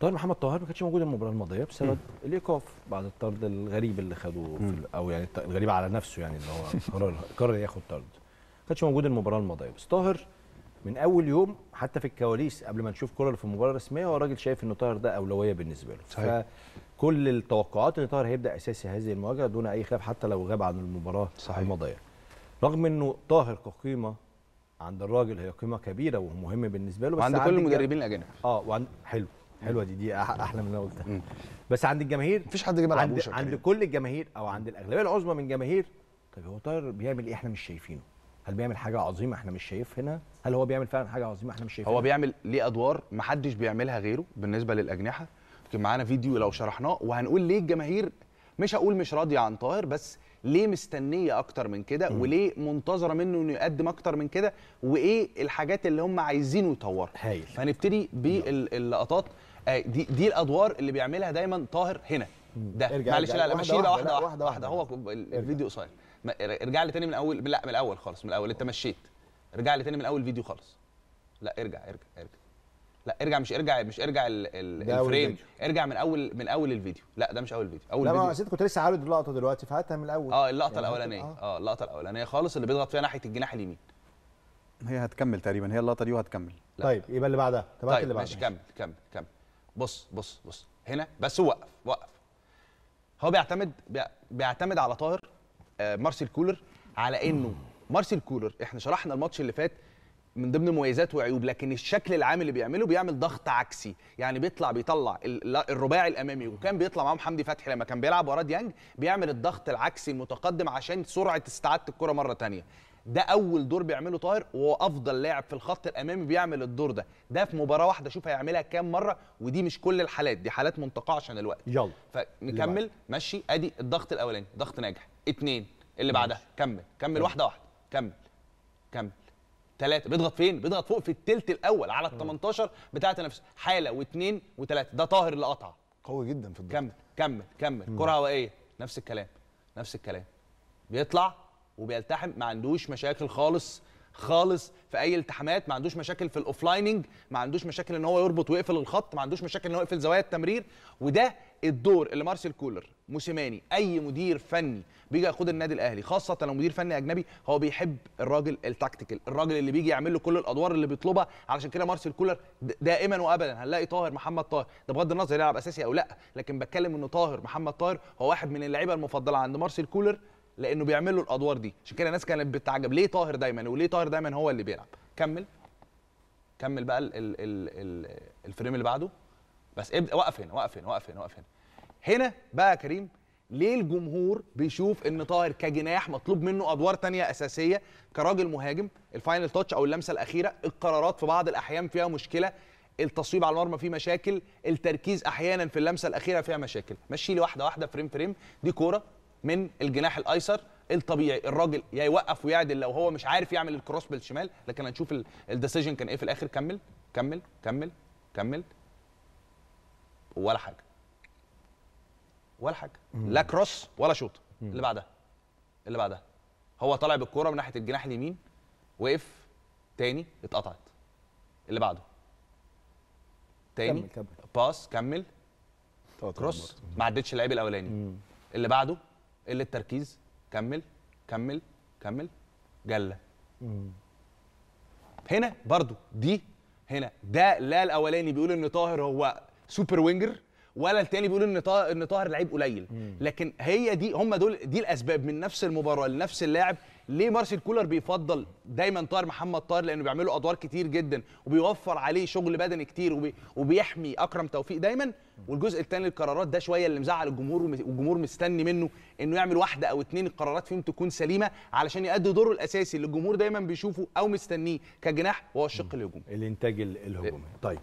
طاهر محمد طاهر ما كانش موجود المباراه الماضيه بسبب الايقاف بعد الطرد الغريب اللي خدوه او يعني الغريب على نفسه، يعني اللي هو قرر ياخد طرد. ما كانش موجود المباراه الماضيه، بس طاهر من اول يوم حتى في الكواليس قبل ما نشوف كولر في المباراه الرسميه هو الراجل شايف ان طاهر ده اولويه بالنسبه له. صحيح. فكل التوقعات ان طاهر هيبدا اساسي هذه المواجهه دون اي خلاف، حتى لو غاب عن المباراه الماضيه. رغم انه طاهر كقيمه عند الراجل هي قيمه كبيره ومهم بالنسبه له، بس عند كل المدربين الاجانب وعند حلوه دي احلى من اللي انا قلتها، بس عند الجماهير مفيش حد جاب على وشه. عند كل الجماهير او عند الاغلبيه العظمى من الجماهير، طب هو طاهر بيعمل ايه احنا مش شايفينه؟ هل بيعمل حاجه عظيمه احنا مش شايفينها؟ هل هو بيعمل فعلا حاجه عظيمه احنا مش شايفينها؟ هو بيعمل ليه ادوار محدش بيعملها غيره بالنسبه للاجنحه. يمكن معانا فيديو لو شرحناه وهنقول ليه الجماهير مش هقول مش راضيه عن طاهر، بس ليه مستنيه اكتر من كده، وليه منتظره منه انه يقدم اكتر من كده، وايه الحاجات اللي هم عايزينه يطورها. هنبتدي باللقطات دي الادوار اللي بيعملها دايما طاهر هنا. ده معلش لا مشيده واحده. هو الفيديو قصير، ارجع لي تاني من اول. لا من الاول خالص، من الاول انت مشيت. ارجع لي تاني من اول فيديو خالص. لا ارجع لا ارجع مش ارجع الفريم، ارجع من اول الفيديو. لا ده مش اول فيديو، اول فيديو. لا انا كنت لسه عارض اللقطه دلوقتي، فهاتها من الاول. اللقطه يعني الاولانيه. اللقطه الاولانيه خالص اللي بيضغط فيها ناحيه الجناح اليمين. هي هتكمل تقريبا، هي اللقطه دي وهتكمل. طيب يبقى اللي بعدها. طيب اللي بعدها ماشي، كمل. بص هنا بس. وقف. هو بيعتمد على طاهر مارسيل كولر، على انه مارسيل كولر احنا شرحنا الماتش اللي فات من ضمن مميزات وعيوب، لكن الشكل العام اللي بيعمله بيعمل ضغط عكسي، يعني بيطلع الرباعي الامامي، وكان بيطلع معاه محمد فتحي لما كان بيلعب ورا ديانج، بيعمل الضغط العكسي المتقدم عشان سرعه استعاده الكره مره ثانيه. ده اول دور بيعمله طاهر، وهو افضل لاعب في الخط الامامي بيعمل الدور ده في مباراه واحده. شوف هيعملها كام مره، ودي مش كل الحالات، دي حالات منتقاه عشان الوقت. يلا فنكمل ماشي. ادي الضغط الاولاني، ضغط ناجح. اتنين اللي بعدها. كمل واحده. ثلاثة. بيضغط فين؟ بيضغط فوق في الثلث الاول على ال 18 بتاعة نفسه. حالة واثنين وثلاثة. ده طاهر اللي قطع قوي جدا في الضغط. كمل. كرة هوائية نفس الكلام. بيطلع وبيلتحم، ما عندوش مشاكل خالص في اي التحامات، ما عندوش مشاكل في الاوفلايننج، ما عندوش مشاكل ان هو يربط ويقفل الخط، ما عندوش مشاكل ان هو يقفل زوايا التمرير. وده الدور اللي مارسيل كولر، موسيماني، اي مدير فني بيجي يقود النادي الاهلي، خاصه لو مدير فني اجنبي، هو بيحب الراجل التكتيكال، الراجل اللي بيجي يعمل له كل الادوار اللي بيطلبها. علشان كده مارسيل كولر دائما وابدا هنلاقي طاهر محمد طاهر، ده بغض النظر يلعب اساسي او لا، لكن بتكلم ان طاهر محمد طاهر هو واحد من اللعيبه المفضله عند مارسيل كولر لانه بيعمل له الادوار دي. عشان كده الناس كانت بتتعجب ليه طاهر دايما، وليه طاهر دايما هو اللي بيلعب. كمل بقى الفريم اللي بعده. بس ابدا. وقف هنا. هنا بقى يا كريم ليه الجمهور بيشوف ان طاهر كجناح مطلوب منه ادوار ثانيه اساسيه، كراجل مهاجم، الفاينل تاتش او اللمسه الاخيره، القرارات في بعض الاحيان فيها مشكله، التصويب على المرمى فيه مشاكل، التركيز احيانا في اللمسه الاخيره فيها مشاكل. مشي لي واحده فريم. دي كوره من الجناح الايسر، الطبيعي الراجل يا يوقف ويعدل لو هو مش عارف يعمل الكروس بالشمال، لكن هنشوف الديسيجن كان ايه في الاخر. كمل. ولا حاجه. لا كروس ولا شوط. اللي بعدها هو طالع بالكوره من ناحيه الجناح اليمين، وقف تاني، اتقطعت. اللي بعده تاني باس. كمل. كروس ما عدتش اللعيب الاولاني. اللي بعده قله التركيز. كمل. جله. هنا برضو دي هنا ده لا الاولاني بيقول ان طاهر هو سوبر وينجر، ولا التاني بيقول ان طاهر لعيب قليل، لكن هي دي هم دول دي الاسباب من نفس المباراه لنفس اللاعب. ليه مارسيل كولر بيفضل دايما طاهر محمد طاهر؟ لانه بيعملوا ادوار كتير جدا وبيوفر عليه شغل بدني كتير، وبيحمي اكرم توفيق دايما. والجزء الثاني القرارات، ده شويه اللي مزعل الجمهور، والجمهور مستني منه انه يعمل واحده او اتنين القرارات فيهم تكون سليمه علشان يؤدي دوره الاساسي اللي الجمهور دايما بيشوفه او مستنيه كجناح، وهو الشق الهجومي، الانتاج الهجومي. طيب